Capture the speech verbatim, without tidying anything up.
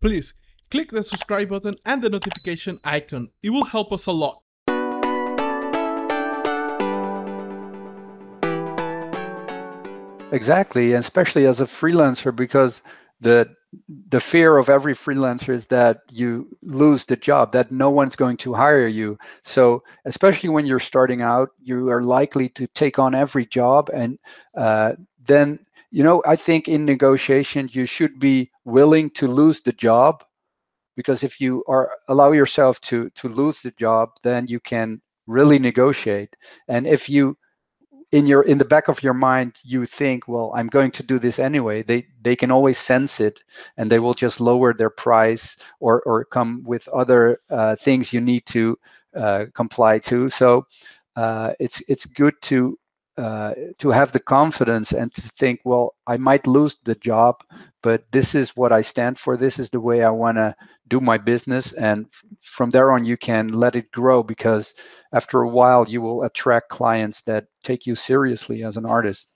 Please click the subscribe button and the notification icon. It will help us a lot. Exactly, and especially as a freelancer, because the the fear of every freelancer is that you lose the job, that no one's going to hire you. So especially when you're starting out, you are likely to take on every job. And uh, then, you know, I think in negotiation, you should be willing to lose the job, because if you are allow yourself to, to lose the job, then you can really negotiate. And if you in your in the back of your mind you think, well, I'm going to do this anyway, they they can always sense it, and they will just lower their price or or come with other uh, things you need to uh, comply to. So uh, it's it's good to uh, to have the confidence and to think, well, I might lose the job, but this is what I stand for, this is the way I want to do my business, and from there on you can let it grow, because after a while you will attract clients that take you seriously as an artist.